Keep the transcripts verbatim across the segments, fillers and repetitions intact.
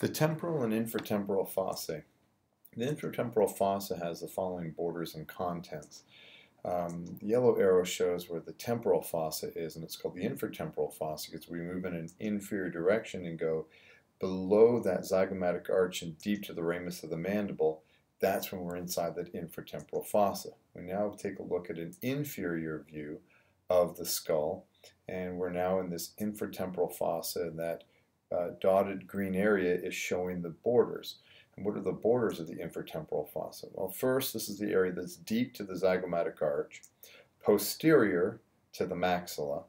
The temporal and infratemporal fossae. The infratemporal fossa has the following borders and contents. Um, the yellow arrow shows where the temporal fossa is, and it's called the infratemporal fossa because we move in an inferior direction and go below that zygomatic arch and deep to the ramus of the mandible. That's when we're inside that infratemporal fossa. We now take a look at an inferior view of the skull, and we're now in this infratemporal fossa, and that uh, dotted green area is showing the borders. And what are the borders of the infratemporal fossa? Well, first, this is the area that's deep to the zygomatic arch, posterior to the maxilla,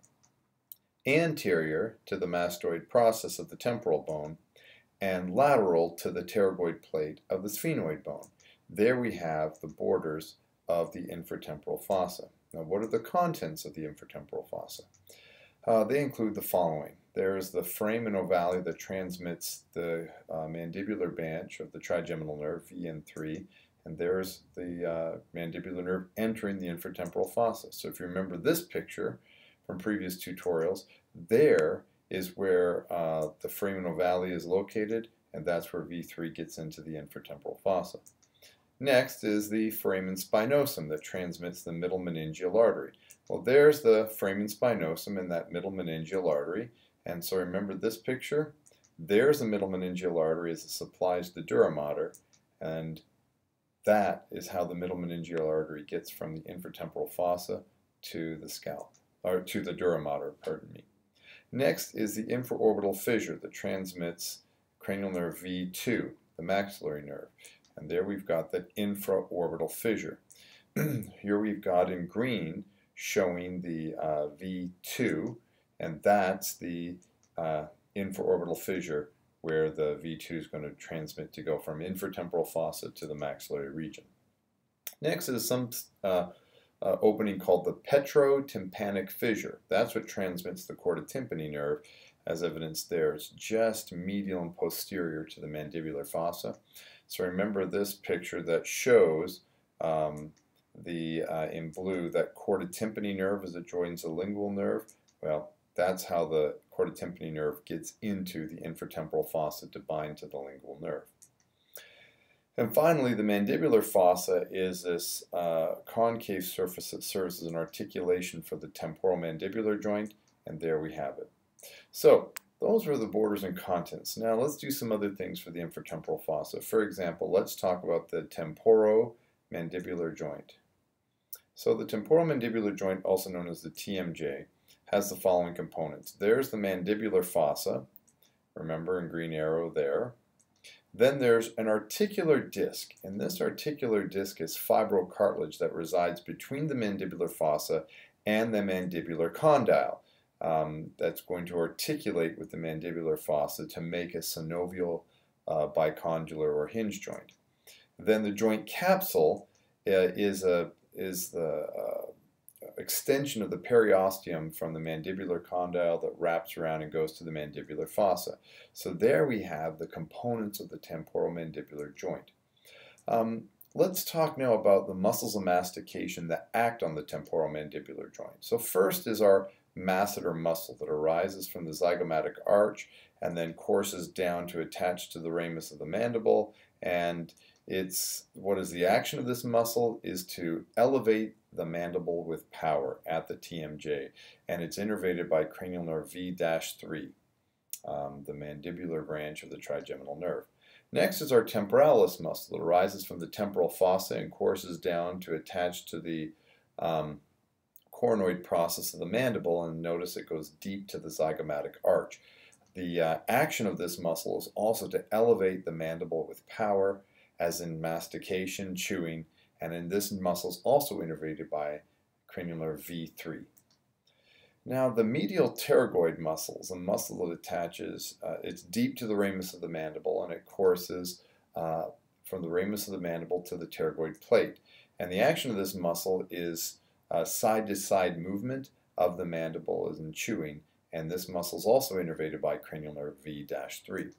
anterior to the mastoid process of the temporal bone, and lateral to the pterygoid plate of the sphenoid bone. There we have the borders of the infratemporal fossa. Now, what are the contents of the infratemporal fossa? Uh, they include the following. There is the foramen ovale that transmits the uh, mandibular branch of the trigeminal nerve, V N three, and there's the uh, mandibular nerve entering the infratemporal fossa. So if you remember this picture from previous tutorials, there is where uh, the foramen ovale is located, and that's where V three gets into the infratemporal fossa. Next is the foramen spinosum that transmits the middle meningeal artery. Well, there's the foramen spinosum in that middle meningeal artery. And so remember this picture? There's the middle meningeal artery as it supplies the dura mater, and that is how the middle meningeal artery gets from the infratemporal fossa to the scalp, or to the dura mater, pardon me. Next is the infraorbital fissure that transmits cranial nerve V two, the maxillary nerve. And there we've got that infraorbital fissure. Here we've got in green showing the uh, V two, and that's the uh, infraorbital fissure where the V two is going to transmit to go from infratemporal fossa to the maxillary region. Next is some uh, uh, opening called the petrotympanic fissure. That's what transmits the chorda tympani nerve, as evidenced there. It's just medial and posterior to the mandibular fossa. So remember this picture that shows um, the uh, in blue that chorda tympani nerve as it joins the lingual nerve. Well, that's how the chorda tympani nerve gets into the infratemporal fossa to bind to the lingual nerve. And finally, the mandibular fossa is this uh, concave surface that serves as an articulation for the temporomandibular joint, and there we have it. So those were the borders and contents. Now let's do some other things for the infratemporal fossa. For example, let's talk about the temporomandibular joint. So the temporomandibular joint, also known as the T M J, has the following components. There's the mandibular fossa, remember in green arrow there. Then there's an articular disc, and this articular disc is fibrocartilage that resides between the mandibular fossa and the mandibular condyle. Um, that's going to articulate with the mandibular fossa to make a synovial, uh, bicondylar, or hinge joint. Then the joint capsule uh, is, a, is the uh, extension of the periosteum from the mandibular condyle that wraps around and goes to the mandibular fossa. So there we have the components of the temporomandibular joint. Um, Let's talk now about the muscles of mastication that act on the temporomandibular joint. So first is our masseter muscle that arises from the zygomatic arch and then courses down to attach to the ramus of the mandible. And it's what is the action of this muscle is to elevate the mandible with power at the T M J. And it's innervated by cranial nerve V three, um, the mandibular branch of the trigeminal nerve. Next is our temporalis muscle that arises from the temporal fossa and courses down to attach to the um, coronoid process of the mandible, and notice it goes deep to the zygomatic arch. The uh, action of this muscle is also to elevate the mandible with power, as in mastication, chewing, and in this muscle is also innervated by cranial V three. Now the medial pterygoid muscle is a muscle that attaches, uh, it's deep to the ramus of the mandible, and it courses uh, from the ramus of the mandible to the pterygoid plate. And the action of this muscle is side-to-side uh, -side movement of the mandible as in chewing, and this muscle is also innervated by cranial nerve V three.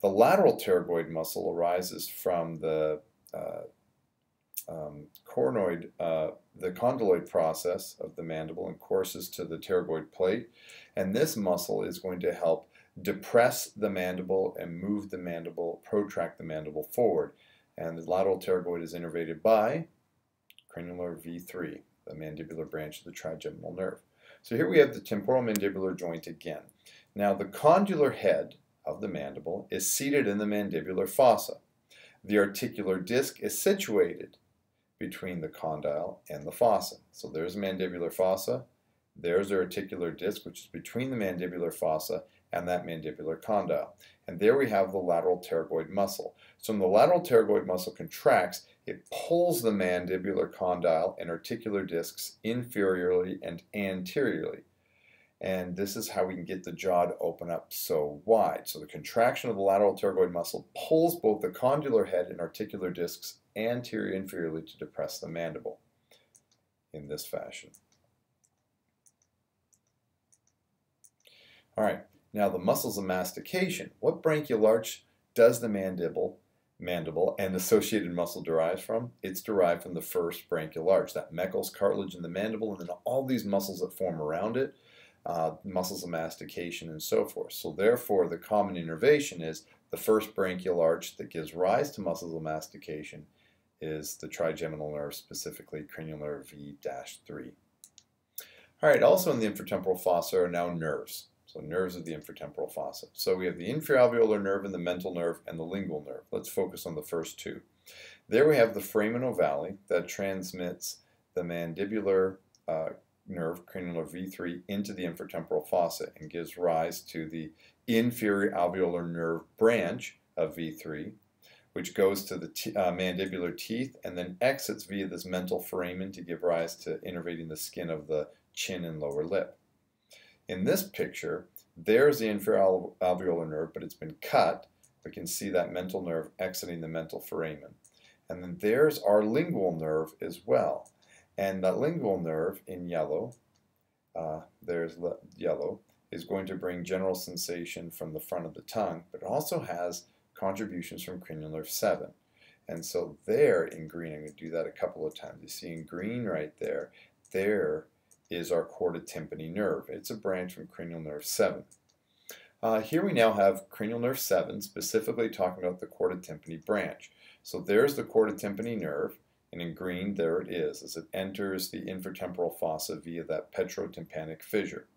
The lateral pterygoid muscle arises from the uh, Um, coronoid, uh, the condyloid process of the mandible and courses to the pterygoid plate, and this muscle is going to help depress the mandible and move the mandible, protract the mandible forward. And the lateral pterygoid is innervated by cranular V three, the mandibular branch of the trigeminal nerve. So here we have the temporomandibular joint again. Now the condylar head of the mandible is seated in the mandibular fossa. The articular disc is situated between the condyle and the fossa. So there's mandibular fossa, there's the articular disc, which is between the mandibular fossa and that mandibular condyle. And there we have the lateral pterygoid muscle. So when the lateral pterygoid muscle contracts, it pulls the mandibular condyle and articular discs inferiorly and anteriorly. And this is how we can get the jaw to open up so wide. So the contraction of the lateral pterygoid muscle pulls both the condylar head and articular discs anterior inferiorly to depress the mandible in this fashion. All right. Now the muscles of mastication. What branchial arch does the mandible, mandible and associated muscle derives from? It's derived from the first branchial arch, that Meckel's cartilage in the mandible, and then all these muscles that form around it, uh, muscles of mastication and so forth. So therefore the common innervation is the first branchial arch that gives rise to muscles of mastication is the trigeminal nerve, specifically cranular V three. All right, also in the infratemporal fossa are now nerves. So nerves of the infratemporal fossa. So we have the inferior alveolar nerve and the mental nerve and the lingual nerve. Let's focus on the first two. There we have the foramen ovale that transmits the mandibular uh, nerve, cranular V three, into the infratemporal fossa and gives rise to the inferior alveolar nerve branch of V three, which goes to the t uh, mandibular teeth and then exits via this mental foramen to give rise to innervating the skin of the chin and lower lip. In this picture, there's the inferior alveolar nerve, but it's been cut. We can see that mental nerve exiting the mental foramen. And then there's our lingual nerve as well. And that lingual nerve in yellow, uh, there's yellow, is going to bring general sensation from the front of the tongue, but it also has contributions from cranular seven. And so there in green, I'm going to do that a couple of times. You see in green right there, there is our chorda tympani nerve. It's a branch from cranial nerve seven. Uh, here we now have cranial nerve seven, specifically talking about the chorda tympani branch. So there's the chorda tympani nerve, and in green there it is, as it enters the infratemporal fossa via that petrotympanic fissure.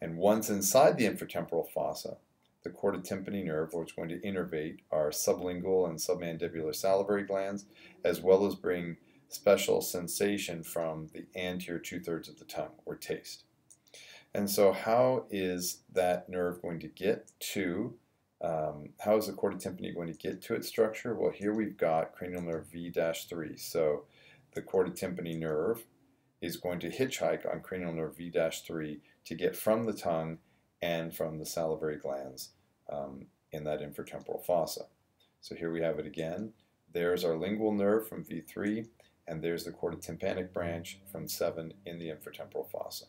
And once inside the infratemporal fossa, the chorda tympani nerve, which is going to innervate our sublingual and submandibular salivary glands, as well as bring special sensation from the anterior two-thirds of the tongue, or taste. And so how is that nerve going to get to, um, how is the chorda tympani going to get to its structure? Well, here we've got cranial nerve V three. So the chorda tympani nerve is going to hitchhike on cranial nerve V three to get from the tongue and from the salivary glands um, in that infratemporal fossa. So here we have it again. There's our lingual nerve from V three. And there's the chorda tympanic branch from seven in the infratemporal fossa.